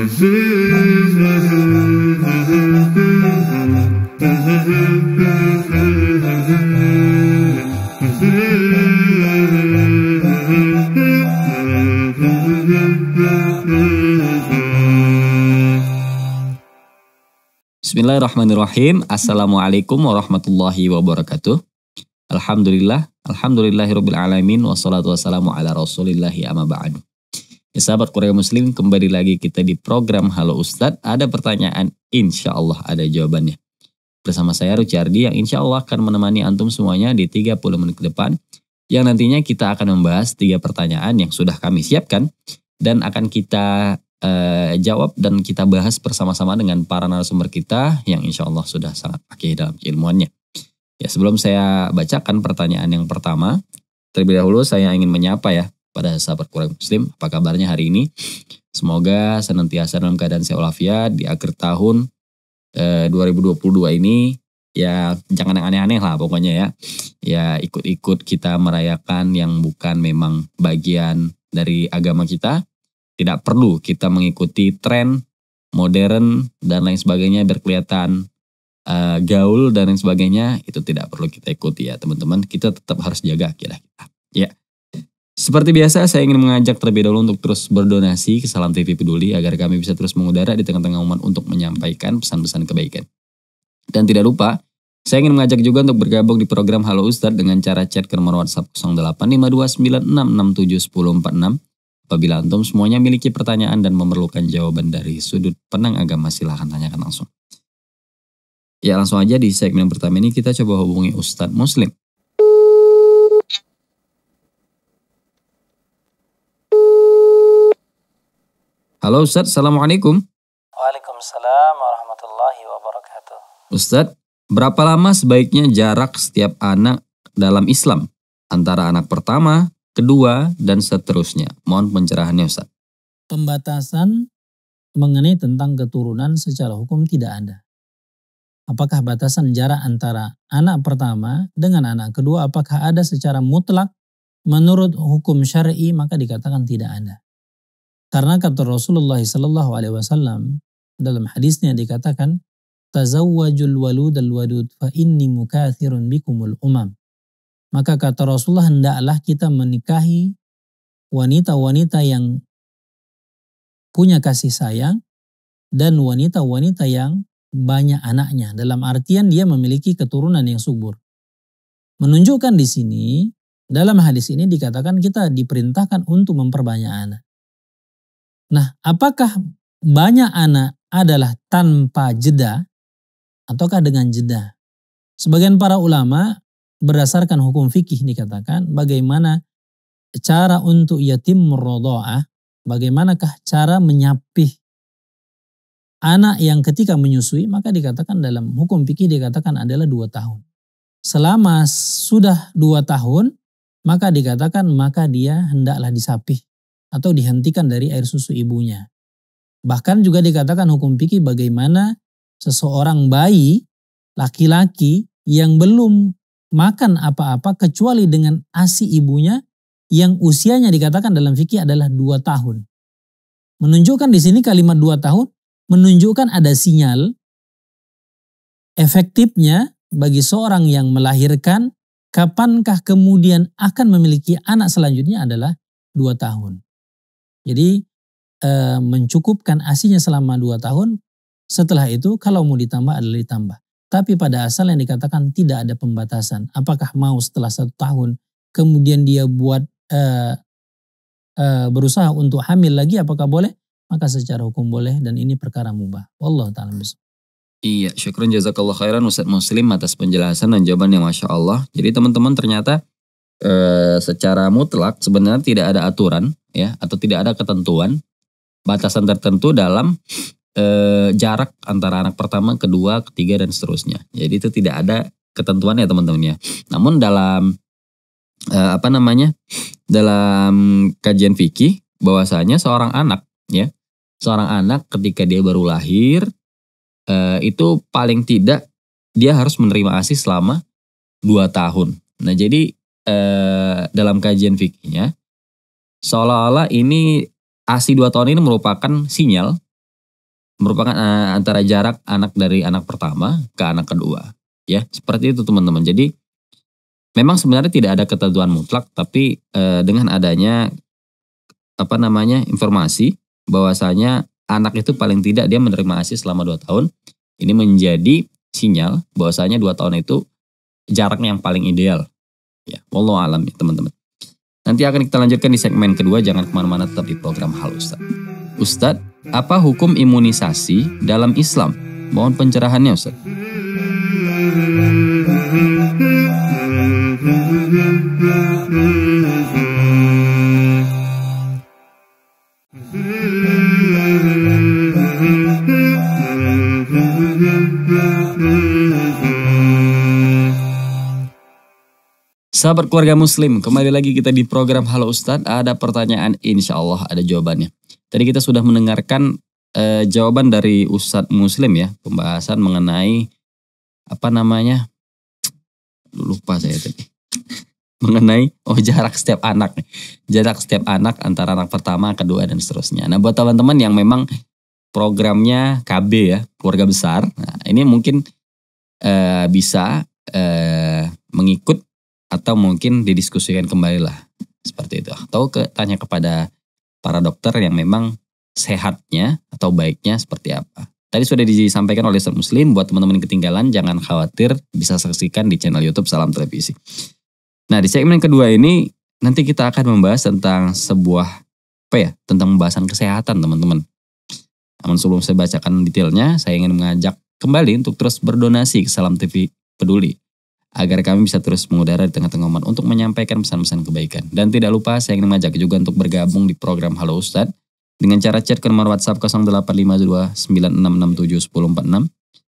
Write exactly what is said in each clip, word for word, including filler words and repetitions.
Bismillahirrahmanirrahim. Assalamualaikum warahmatullahi wabarakatuh. Alhamdulillah, alhamdulillahirabbil alamin wassalatu wassalamu ala rasulillahi amma ba'du. Ya, sahabat Korea Muslim, kembali lagi kita di program Halo Ustadz. Ada pertanyaan, insya Allah ada jawabannya. Bersama saya Ruci Ardi yang insya Allah akan menemani antum semuanya di tiga puluh menit ke depan. Yang nantinya kita akan membahas tiga pertanyaan yang sudah kami siapkan. Dan akan kita eh, jawab dan kita bahas bersama-sama dengan para narasumber kita yang insya Allah sudah sangat pakih dalam ilmuannya. Ya, sebelum saya bacakan pertanyaan yang pertama, terlebih dahulu saya ingin menyapa ya. Pada sahabat Korea Muslim, apa kabarnya hari ini? Semoga senantiasa dalam keadaan sehat walafiat di akhir tahun eh, dua ribu dua puluh dua ini. Ya jangan yang aneh-aneh lah pokoknya ya. Ya ikut-ikut kita merayakan yang bukan memang bagian dari agama kita. Tidak perlu kita mengikuti tren modern dan lain sebagainya berkelihatan eh, gaul dan lain sebagainya. Itu tidak perlu kita ikuti ya teman-teman. Kita tetap harus jaga akidah kita. Ya. Seperti biasa, saya ingin mengajak terlebih dahulu untuk terus berdonasi ke Salam T V Peduli agar kami bisa terus mengudara di tengah-tengah umat untuk menyampaikan pesan-pesan kebaikan. Dan tidak lupa, saya ingin mengajak juga untuk bergabung di program Halo Ustadz dengan cara chat ke nomor WhatsApp nol delapan lima dua sembilan enam enam tujuh satu nol empat enam. Apabila antum semuanya memiliki pertanyaan dan memerlukan jawaban dari sudut pandang agama, silahkan tanyakan langsung. Ya langsung aja di segmen pertama ini kita coba hubungi Ustadz Muslim. Halo Ustadz, Assalamualaikum. Waalaikumsalam warahmatullahi wabarakatuh. Ustadz, berapa lama sebaiknya jarak setiap anak dalam Islam? Antara anak pertama, kedua, dan seterusnya. Mohon pencerahannya Ustadz. Pembatasan mengenai tentang keturunan secara hukum tidak ada. Apakah batasan jarak antara anak pertama dengan anak kedua apakah ada secara mutlak? Menurut hukum syar'i maka dikatakan tidak ada. Karena kata Rasulullah Sallallahu Alaihi Wasallam dalam hadisnya dikatakan, "Tazawwajul walud al-wadud fa inni mukathirun bikumul umam." Maka kata Rasulullah, hendaklah kita menikahi wanita-wanita yang punya kasih sayang dan wanita-wanita yang banyak anaknya. Dalam artian dia memiliki keturunan yang subur. Menunjukkan di sini dalam hadis ini dikatakan kita diperintahkan untuk memperbanyak anak. Nah, apakah banyak anak adalah tanpa jeda ataukah dengan jeda? Sebagian para ulama berdasarkan hukum fikih dikatakan bagaimana cara untuk yatim murrodo'ah, bagaimanakah cara menyapih anak yang ketika menyusui, maka dikatakan dalam hukum fikih dikatakan adalah dua tahun. Selama sudah dua tahun, maka dikatakan maka dia hendaklah disapih atau dihentikan dari air susu ibunya. Bahkan juga dikatakan hukum fikih bagaimana seseorang bayi, laki-laki yang belum makan apa-apa kecuali dengan ASI ibunya yang usianya dikatakan dalam fikih adalah dua tahun. Menunjukkan di sini kalimat dua tahun menunjukkan ada sinyal efektifnya bagi seorang yang melahirkan kapankah kemudian akan memiliki anak selanjutnya adalah dua tahun. Jadi e, mencukupkan asinya selama dua tahun, setelah itu kalau mau ditambah adalah ditambah. Tapi pada asal yang dikatakan tidak ada pembatasan. Apakah mau setelah satu tahun kemudian dia buat e, e, berusaha untuk hamil lagi apakah boleh? Maka secara hukum boleh dan ini perkara mubah. Wallahu ta'ala bishawab. Iya, syukron jazakallah khairan Ustadz Muslim atas penjelasan dan jawaban yang Masya Allah. Jadi teman-teman ternyata e, secara mutlak sebenarnya tidak ada aturan. Ya, atau tidak ada ketentuan batasan tertentu dalam e, jarak antara anak pertama, kedua, ketiga dan seterusnya. Jadi itu tidak ada ketentuannya teman-teman ya. Namun dalam e, apa namanya dalam kajian fikih bahwasanya seorang anak ya seorang anak ketika dia baru lahir e, itu paling tidak dia harus menerima ASI selama dua tahun. Nah jadi e, dalam kajian fikihnya seolah-olah ini ASI dua tahun ini merupakan sinyal merupakan antara jarak anak dari anak pertama ke anak kedua. Ya, seperti itu teman-teman. Jadi memang sebenarnya tidak ada ketentuan mutlak, tapi eh, dengan adanya apa namanya informasi bahwasanya anak itu paling tidak dia menerima ASI selama dua tahun, ini menjadi sinyal bahwasanya dua tahun itu jaraknya yang paling ideal. Ya, wallahu alam ya teman-teman. Nanti akan kita lanjutkan di segmen kedua, jangan kemana-mana, tetap di program Halo Ustadz. Ustadz, apa hukum imunisasi dalam Islam? Mohon pencerahannya Ustadz. Sahabat keluarga muslim, kembali lagi kita di program Halo Ustadz. Ada pertanyaan, insya Allah ada jawabannya. Tadi kita sudah mendengarkan e, jawaban dari Ustadz Muslim ya, pembahasan mengenai apa namanya, lupa saya tadi, mengenai oh jarak setiap anak, jarak setiap anak antara anak pertama, kedua dan seterusnya. Nah buat teman-teman yang memang programnya K B ya, keluarga besar, nah, ini mungkin e, bisa e, mengikut atau mungkin didiskusikan kembali lah seperti itu, atau ke, tanya kepada para dokter yang memang sehatnya atau baiknya seperti apa. Tadi sudah disampaikan oleh Ustadz Muslim. Buat teman-teman yang ketinggalan jangan khawatir, bisa saksikan di channel YouTube Salam Televisi. Nah di segmen kedua ini nanti kita akan membahas tentang sebuah apa ya, tentang pembahasan kesehatan teman-teman. Namun sebelum saya bacakan detailnya, saya ingin mengajak kembali untuk terus berdonasi ke Salam T V Peduli, agar kami bisa terus mengudara di tengah-tengah umat untuk menyampaikan pesan-pesan kebaikan. Dan tidak lupa saya ingin mengajak juga untuk bergabung di program Halo Ustadz dengan cara chat ke nomor WhatsApp nol delapan lima dua sembilan enam enam tujuh satu nol empat enam.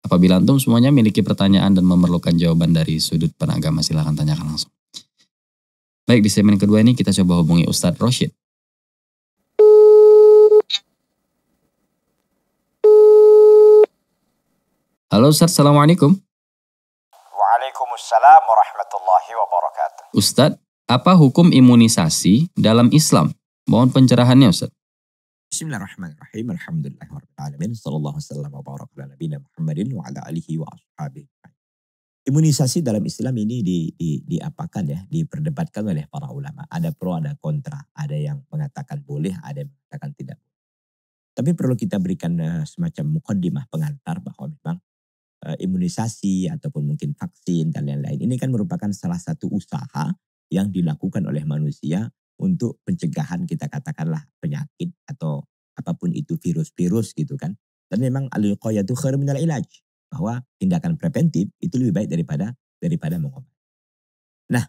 Apabila antum semuanya memiliki pertanyaan dan memerlukan jawaban dari sudut panagama, silahkan tanyakan langsung. Baik, di segmen kedua ini kita coba hubungi Ustadz Rasyid. Halo Ustadz, assalamualaikum. Waalaikumsalam warahmatullahi wabarakatuh. Ustadz, apa hukum imunisasi dalam Islam? Mohon pencerahannya Ustadz. Bismillahirrahmanirrahim. Alhamdulillahirrahmanirrahim. Sallallahu wasallam wa baraka ala nabiyina Muhammadin wa ala alihi wa ashabihi. Imunisasi dalam Islam ini di, di, diapakan ya, diperdebatkan oleh para ulama. Ada pro, ada kontra. Ada yang mengatakan boleh, ada yang mengatakan tidak. Tapi perlu kita berikan semacam mukaddimah pengantar bahwa memang imunisasi ataupun mungkin vaksin dan lain-lain ini kan merupakan salah satu usaha yang dilakukan oleh manusia untuk pencegahan, kita katakanlah penyakit atau apapun itu, virus-virus gitu kan. Dan memang al-wiqayatu khairu minal ilaj, bahwa tindakan preventif itu lebih baik daripada daripada mengobati. Nah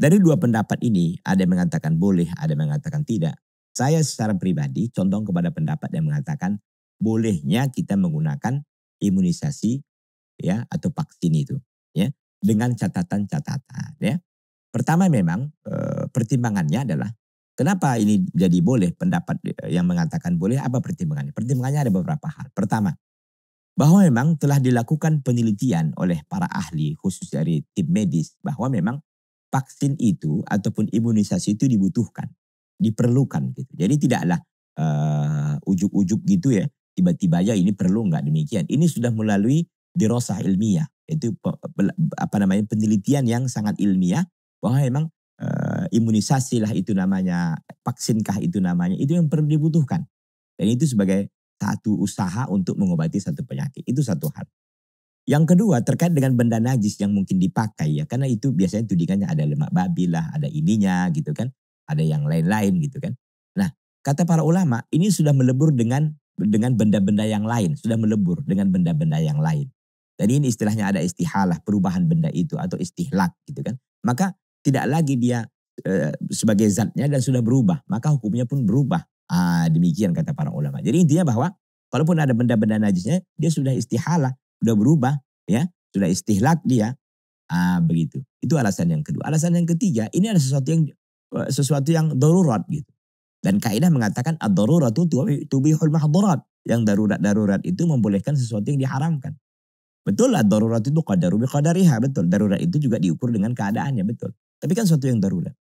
dari dua pendapat ini ada yang mengatakan boleh, ada yang mengatakan tidak. Saya secara pribadi condong kepada pendapat yang mengatakan bolehnya kita menggunakan imunisasi ya atau vaksin itu ya, dengan catatan-catatan ya. Pertama memang e, pertimbangannya adalah kenapa ini jadi boleh. Pendapat yang mengatakan boleh, apa pertimbangannya? Pertimbangannya ada beberapa hal. Pertama, bahwa memang telah dilakukan penelitian oleh para ahli khusus dari tim medis bahwa memang vaksin itu ataupun imunisasi itu dibutuhkan, diperlukan gitu. Jadi tidaklah e, ujuk-ujuk gitu ya, tiba-tiba aja ini perlu, nggak demikian. Ini sudah melalui dirosah ilmiah, yaitu apa namanya penelitian yang sangat ilmiah bahwa memang e, imunisasi lah itu namanya, vaksinkah itu namanya, itu yang perlu dibutuhkan. Dan itu sebagai satu usaha untuk mengobati satu penyakit, itu satu hal. Yang kedua terkait dengan benda najis yang mungkin dipakai ya, karena itu biasanya tudingannya ada lemak babi lah, ada ininya gitu kan, ada yang lain-lain gitu kan. Nah kata para ulama ini sudah melebur dengan dengan benda-benda yang lain, sudah melebur dengan benda-benda yang lain. Jadi ini istilahnya ada istihalah, perubahan benda itu atau istihlak gitu kan. Maka tidak lagi dia e, sebagai zatnya dan sudah berubah, maka hukumnya pun berubah. Ah, demikian kata para ulama. Jadi intinya bahwa kalaupun ada benda-benda najisnya, dia sudah istihalah, sudah berubah ya, sudah istihlak dia. Ah, begitu. Itu alasan yang kedua. Alasan yang ketiga, ini ada sesuatu yang sesuatu yang darurat gitu. Dan kaidah mengatakan ad-daruratu tubihul mahdurat, yang darurat-darurat itu membolehkan sesuatu yang diharamkan. Betul, ad-darurat itu qadaru bi qadariha, betul. Darurat itu juga diukur dengan keadaannya, betul. Tapi kan sesuatu yang darurat.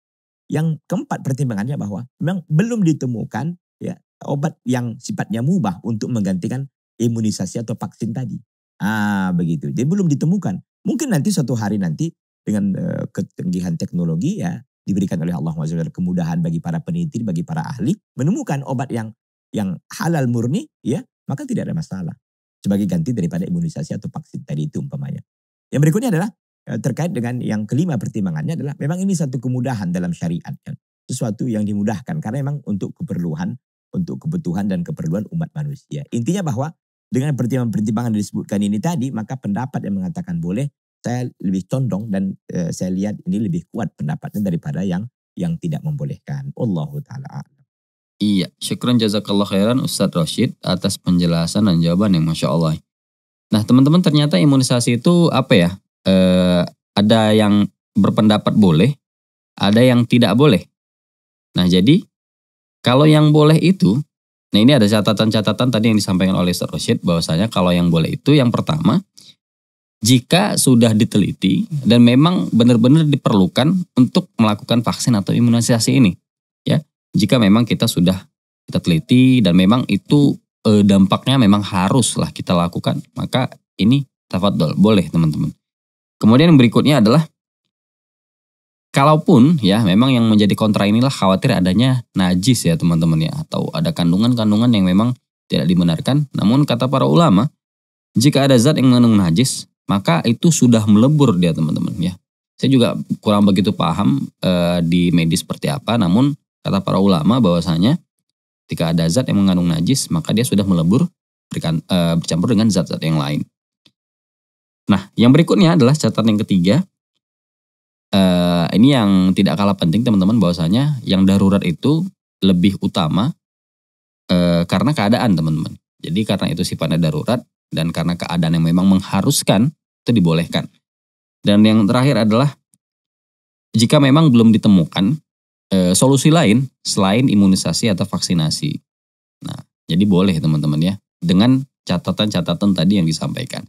Yang keempat pertimbangannya bahwa memang belum ditemukan ya obat yang sifatnya mubah untuk menggantikan imunisasi atau vaksin tadi. Ah, begitu. Jadi belum ditemukan. Mungkin nanti suatu hari nanti dengan uh, ketanggihan teknologi ya diberikan oleh Allah Subhanahu wa Ta'ala kemudahan bagi para peneliti, bagi para ahli menemukan obat yang yang halal murni ya, maka tidak ada masalah sebagai ganti daripada imunisasi atau vaksin tadi itu umpamanya. Yang berikutnya adalah terkait dengan yang kelima pertimbangannya adalah memang ini satu kemudahan dalam syariat kan? Sesuatu yang dimudahkan karena memang untuk keperluan, untuk kebutuhan dan keperluan umat manusia. Intinya bahwa dengan pertimbangan-pertimbangan disebutkan ini tadi, maka pendapat yang mengatakan boleh saya lebih condong dan e, saya lihat ini lebih kuat pendapatnya daripada yang yang tidak membolehkan. Wallahu ta'ala. Iya, syukran jazakallah khairan Ustadz Rasyid atas penjelasan dan jawaban yang Masya Allah. Nah teman-teman, ternyata imunisasi itu apa ya? Eh, ada yang berpendapat boleh, ada yang tidak boleh. Nah jadi kalau yang boleh itu, nah ini ada catatan-catatan tadi yang disampaikan oleh Ustadz Rasyid bahwasanya kalau yang boleh itu yang pertama, jika sudah diteliti dan memang benar-benar diperlukan untuk melakukan vaksin atau imunisasi ini, ya jika memang kita sudah kita teliti dan memang itu eh, dampaknya memang haruslah kita lakukan, maka ini tafadhol boleh teman-teman. Kemudian yang berikutnya adalah, kalaupun ya memang yang menjadi kontra inilah khawatir adanya najis ya teman-teman ya, atau ada kandungan-kandungan yang memang tidak dibenarkan. Namun kata para ulama, jika ada zat yang mengandung najis, maka itu sudah melebur dia teman-teman ya. Saya juga kurang begitu paham e, di medis seperti apa, namun kata para ulama bahwasanya ketika ada zat yang mengandung najis, maka dia sudah melebur berikan, e, bercampur dengan zat-zat yang lain. Nah, yang berikutnya adalah catatan yang ketiga. Uh, ini yang tidak kalah penting teman-teman, bahwasanya yang darurat itu lebih utama uh, karena keadaan teman-teman. Jadi karena itu sifatnya darurat dan karena keadaan yang memang mengharuskan itu dibolehkan. Dan yang terakhir adalah jika memang belum ditemukan uh, solusi lain selain imunisasi atau vaksinasi. Nah, jadi boleh teman-teman ya dengan catatan-catatan tadi yang disampaikan.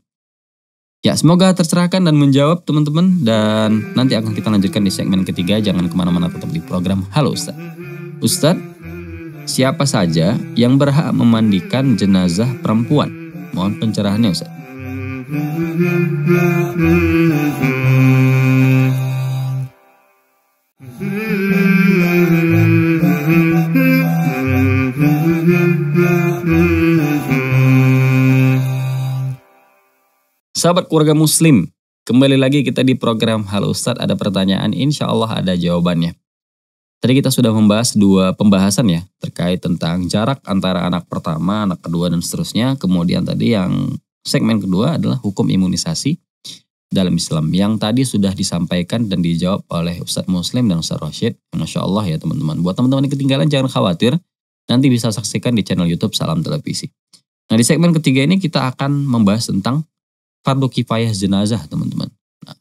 Ya, semoga tercerahkan dan menjawab teman-teman, dan nanti akan kita lanjutkan di segmen ketiga. Jangan kemana-mana, tetap di program Halo Ustadz. Ustadz, siapa saja yang berhak memandikan jenazah perempuan? Mohon pencerahannya Ustadz. Sahabat keluarga muslim, kembali lagi kita di program Halo Ustadz. Ada pertanyaan, insya Allah ada jawabannya. Tadi kita sudah membahas dua pembahasan ya, terkait tentang jarak antara anak pertama, anak kedua, dan seterusnya. Kemudian tadi yang segmen kedua adalah hukum imunisasi dalam Islam, yang tadi sudah disampaikan dan dijawab oleh Ustadz Muslim dan Ustadz Rasyid. Masya Allah ya teman-teman. Buat teman-teman yang ketinggalan jangan khawatir, nanti bisa saksikan di channel YouTube Salam Televisi. Nah di segmen ketiga ini kita akan membahas tentang fardu kifayah jenazah teman-teman. Nah,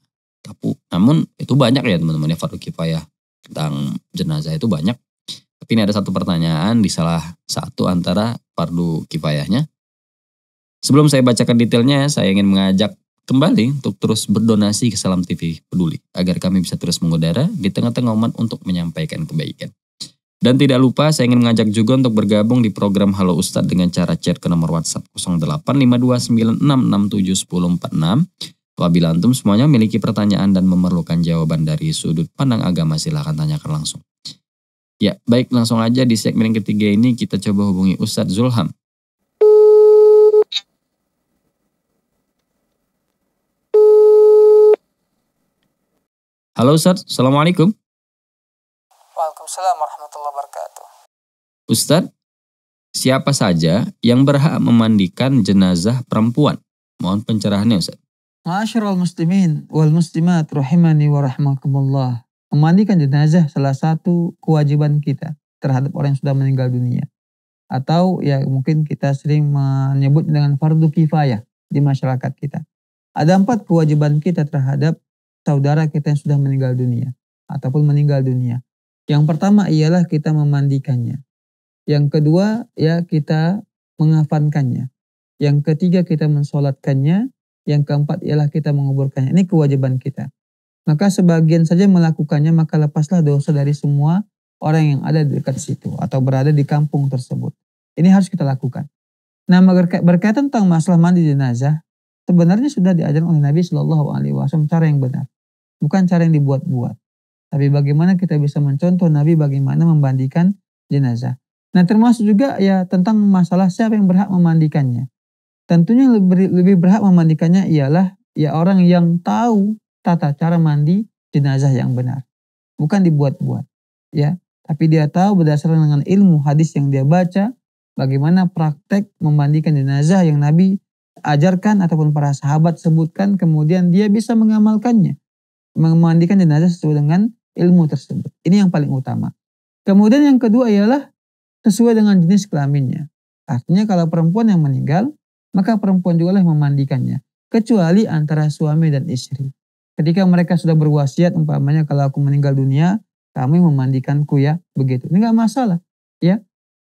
namun itu banyak ya teman-teman ya, fardu kifayah tentang jenazah itu banyak. Tapi ini ada satu pertanyaan di salah satu antara fardu kifayahnya. Sebelum saya bacakan detailnya, saya ingin mengajak kembali untuk terus berdonasi ke Salam T V Peduli agar kami bisa terus mengudara di tengah-tengah umat untuk menyampaikan kebaikan. Dan tidak lupa saya ingin mengajak juga untuk bergabung di program Halo Ustadz dengan cara chat ke nomor WhatsApp nol delapan lima dua sembilan enam enam tujuh satu nol empat enam. Apabila antum semuanya memiliki pertanyaan dan memerlukan jawaban dari sudut pandang agama, silahkan tanyakan langsung. Ya, baik langsung aja di segmen yang ketiga ini kita coba hubungi Ustadz Zulham. Halo Ustadz, Assalamualaikum. Waalaikumsalam warahmatullahi wabarakatuh. Ustadz, siapa saja yang berhak memandikan jenazah perempuan? Mohon pencerahannya Ustadz. Ma'asyiral muslimin wal muslimat rahimani wa rahmakumullah. Memandikan jenazah salah satu kewajiban kita terhadap orang yang sudah meninggal dunia. Atau ya mungkin kita sering menyebut dengan fardu kifayah di masyarakat kita. Ada empat kewajiban kita terhadap saudara kita yang sudah meninggal dunia ataupun meninggal dunia. Yang pertama ialah kita memandikannya. Yang kedua ya kita mengafankannya. Yang ketiga kita mensolatkannya. Yang keempat ialah kita menguburkannya. Ini kewajiban kita. Maka sebagian saja melakukannya, maka lepaslah dosa dari semua orang yang ada di dekat situ atau berada di kampung tersebut. Ini harus kita lakukan. Nah, berkaitan tentang masalah mandi jenazah, sebenarnya sudah diajarkan oleh Nabi Shallallahu Alaihi Wasallam cara yang benar, bukan cara yang dibuat-buat. Tapi bagaimana kita bisa mencontoh Nabi bagaimana memandikan jenazah. Nah, termasuk juga ya tentang masalah siapa yang berhak memandikannya. Tentunya yang lebih, lebih berhak memandikannya ialah ya orang yang tahu tata cara mandi jenazah yang benar, bukan dibuat-buat, ya. Tapi dia tahu berdasarkan dengan ilmu hadis yang dia baca, bagaimana praktek memandikan jenazah yang Nabi ajarkan ataupun para sahabat sebutkan, kemudian dia bisa mengamalkannya. Memandikan jenazah sesuai dengan ilmu tersebut. Ini yang paling utama. Kemudian yang kedua ialah sesuai dengan jenis kelaminnya. Artinya kalau perempuan yang meninggal, maka perempuan juga lah yang memandikannya. Kecuali antara suami dan istri. Ketika mereka sudah berwasiat, umpamanya kalau aku meninggal dunia, kamu memandikanku ya, begitu. Ini nggak masalah, ya.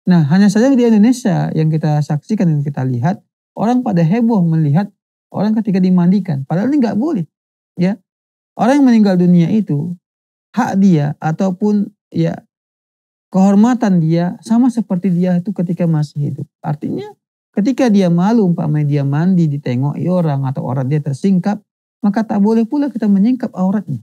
Nah, hanya saja di Indonesia yang kita saksikan dan kita lihat, orang pada heboh melihat orang ketika dimandikan. Padahal ini nggak boleh, ya. Orang yang meninggal dunia itu, hak dia ataupun ya kehormatan dia sama seperti dia itu ketika masih hidup. Artinya, ketika dia malu, umpamanya dia mandi, ditengoki orang atau orang dia tersingkap, maka tak boleh pula kita menyingkap auratnya.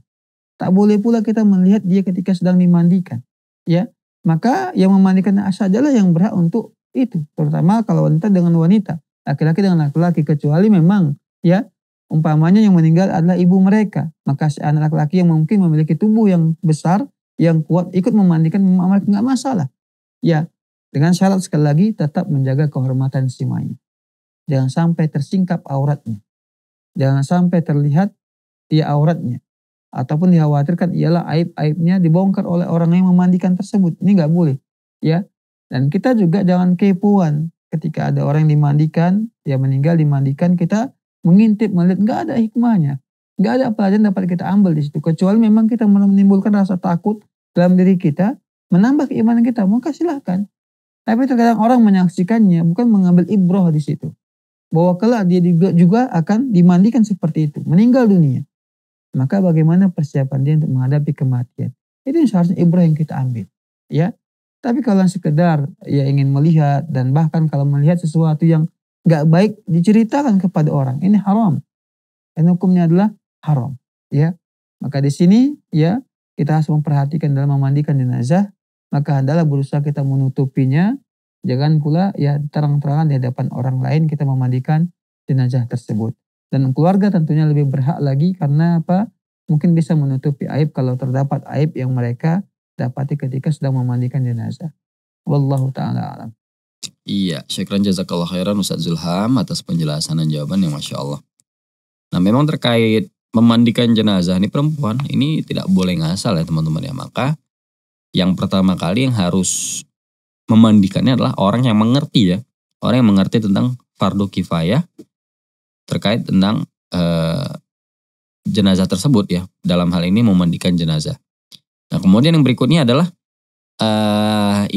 Tak boleh pula kita melihat dia ketika sedang dimandikan, ya. Maka yang memandikan sajalah yang berhak untuk itu, terutama kalau wanita dengan wanita, laki-laki dengan laki-laki, kecuali memang ya umpamanya yang meninggal adalah ibu mereka, maka si anak laki-laki yang mungkin memiliki tubuh yang besar, yang kuat, ikut memandikan mereka nggak masalah, ya. Dengan syarat sekali lagi tetap menjaga kehormatan si mayit, jangan sampai tersingkap auratnya, jangan sampai terlihat dia auratnya. Ataupun dikhawatirkan ialah aib-aibnya dibongkar oleh orang yang memandikan tersebut. Ini nggak boleh, ya. Dan kita juga jangan kepoan ketika ada orang yang dimandikan, dia meninggal dimandikan, kita mengintip melihat, nggak ada hikmahnya, nggak ada pelajaran dapat kita ambil di situ. Kecuali memang kita menimbulkan rasa takut dalam diri kita, menambah keimanan kita, maka silahkan. Tapi terkadang orang menyaksikannya bukan mengambil ibroh di situ, bahwa kelak dia juga, juga akan dimandikan seperti itu, meninggal dunia. Maka bagaimana persiapan dia untuk menghadapi kematian. Itu seharusnya ibrah yang kita ambil, ya. Tapi kalau sekedar ya ingin melihat, dan bahkan kalau melihat sesuatu yang gak baik diceritakan kepada orang, ini haram. Dan hukumnya adalah haram, ya. Maka di sini ya kita harus memperhatikan dalam memandikan jenazah. Maka adalah berusaha kita menutupinya. Jangan pula ya terang-terangan di hadapan orang lain kita memandikan jenazah tersebut. Dan keluarga tentunya lebih berhak lagi, karena apa? Mungkin bisa menutupi aib kalau terdapat aib yang mereka dapati ketika sedang memandikan jenazah. Wallahu ta'ala alam. Iya, syukran jazakallah khairan Ustadz Zulham atas penjelasan dan jawaban yang Masya Allah. Nah, memang terkait memandikan jenazah ini perempuan, ini tidak boleh ngasal ya teman-teman ya. Maka yang pertama kali yang harus memandikannya adalah orang yang mengerti ya. Orang yang mengerti tentang fardu kifayah terkait tentang e, jenazah tersebut ya, dalam hal ini memandikan jenazah. Nah, kemudian yang berikutnya adalah e,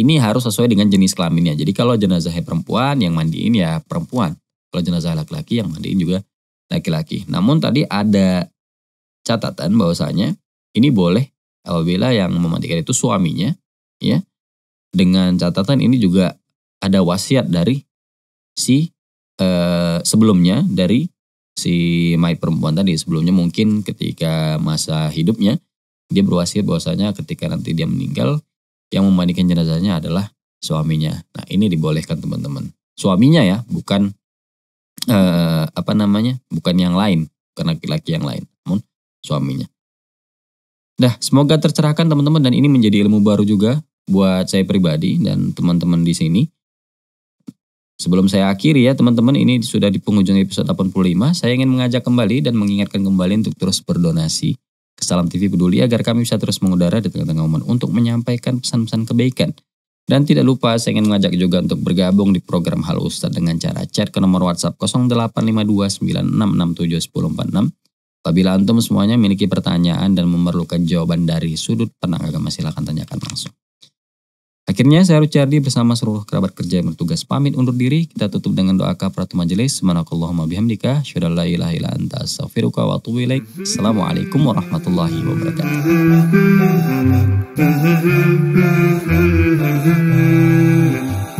ini harus sesuai dengan jenis kelaminnya. Jadi kalau jenazahnya perempuan yang mandiin ya perempuan, kalau jenazah laki-laki yang mandiin juga laki-laki. Namun tadi ada catatan bahwasanya ini boleh apabila yang memandikan itu suaminya ya, dengan catatan ini juga ada wasiat dari si Uh, sebelumnya dari si mayit perempuan tadi. Sebelumnya mungkin ketika masa hidupnya dia berwasiat bahwasanya ketika nanti dia meninggal yang memandikan jenazahnya adalah suaminya. Nah, ini dibolehkan teman-teman. Suaminya ya, bukan uh, apa namanya, bukan yang lain, bukan laki-laki yang lain, namun suaminya. Nah, semoga tercerahkan teman-teman, dan ini menjadi ilmu baru juga buat saya pribadi dan teman-teman di sini. Sebelum saya akhiri ya teman-teman, ini sudah di penghujung episode delapan puluh lima. Saya ingin mengajak kembali dan mengingatkan kembali untuk terus berdonasi ke Salam T V Peduli agar kami bisa terus mengudara di tengah-tengah umat untuk menyampaikan pesan-pesan kebaikan. Dan tidak lupa saya ingin mengajak juga untuk bergabung di program Halo Ustadz dengan cara chat ke nomor WhatsApp nol delapan lima dua sembilan enam enam tujuh satu nol empat enam. Apabila antum semuanya memiliki pertanyaan dan memerlukan jawaban dari sudut pandang agama, silahkan tanyakan langsung. Akhirnya saya Ruci Ardi bersama seluruh kerabat kerja yang bertugas pamit undur diri. Kita tutup dengan doa kafaratul majelis. Subhanakallahumma bihamdika, asyhadu an la ilaha illa anta, astaghfiruka wa atubu ilaik. Assalamualaikum warahmatullahi wabarakatuh.